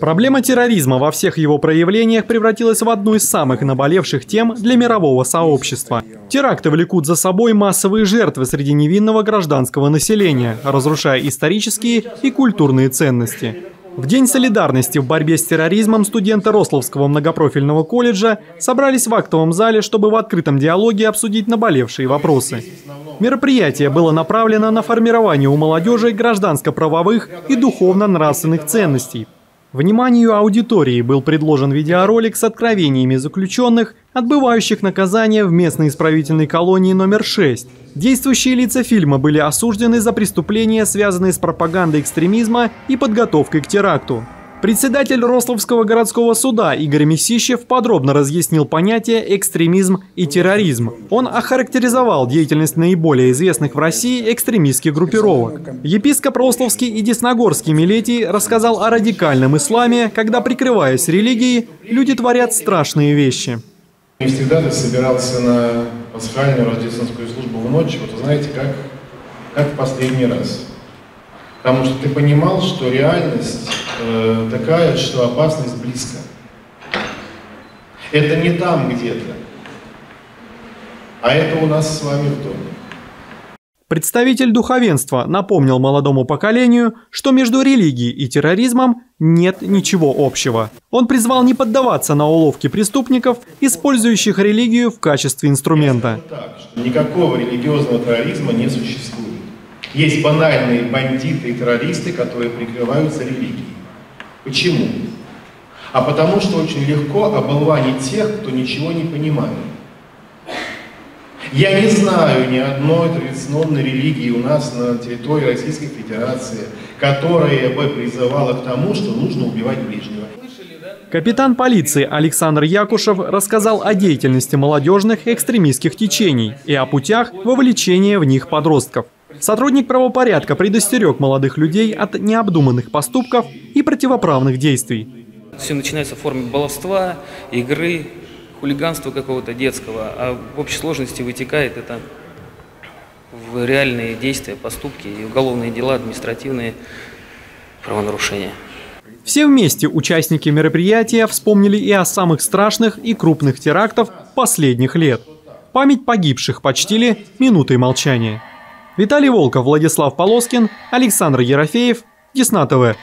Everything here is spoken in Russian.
Проблема терроризма во всех его проявлениях превратилась в одну из самых наболевших тем для мирового сообщества. Теракты влекут за собой массовые жертвы среди невинного гражданского населения, разрушая исторические и культурные ценности. В День солидарности в борьбе с терроризмом студенты Рославского многопрофильного колледжа собрались в актовом зале, чтобы в открытом диалоге обсудить наболевшие вопросы. Мероприятие было направлено на формирование у молодежи гражданско-правовых и духовно-нравственных ценностей. Вниманию аудитории был предложен видеоролик с откровениями заключенных, отбывающих наказание в местной исправительной колонии номер 6. Действующие лица фильма были осуждены за преступления, связанные с пропагандой экстремизма и подготовкой к теракту. Председатель Рословского городского суда Игорь Месищев подробно разъяснил понятия «экстремизм» и «терроризм». Он охарактеризовал деятельность наиболее известных в России экстремистских группировок. Епископ Рословский и Десногорский Милетий рассказал о радикальном исламе, когда, прикрываясь религией, люди творят страшные вещи. Не всегда ты собирался на пасхальную рождественскую службу в ночь, вот вы знаете, как в последний раз. Потому что ты понимал, что реальность такая, что опасность близко. Это не там где-то, а это у нас с вами в доме. Представитель духовенства напомнил молодому поколению, что между религией и терроризмом нет ничего общего. Он призвал не поддаваться на уловки преступников, использующих религию в качестве инструмента. Так, никакого религиозного терроризма не существует. Есть банальные бандиты и террористы, которые прикрываются религией. Почему? А потому что очень легко оболванить тех, кто ничего не понимает. Я не знаю ни одной традиционной религии у нас на территории Российской Федерации, которая бы призывала к тому, что нужно убивать ближнего. Капитан полиции Александр Якушев рассказал о деятельности молодежных экстремистских течений и о путях вовлечения в них подростков. Сотрудник правопорядка предостерег молодых людей от необдуманных поступков и противоправных действий. Все начинается в форме баловства, игры, хулиганства какого-то детского, а в общей сложности вытекает это в реальные действия, поступки, и уголовные дела, административные правонарушения. Все вместе участники мероприятия вспомнили и о самых страшных и крупных терактах последних лет. Память погибших почтили минутой молчания. Виталий Волков, Владислав Полоскин, Александр Ерофеев, Десна-ТВ.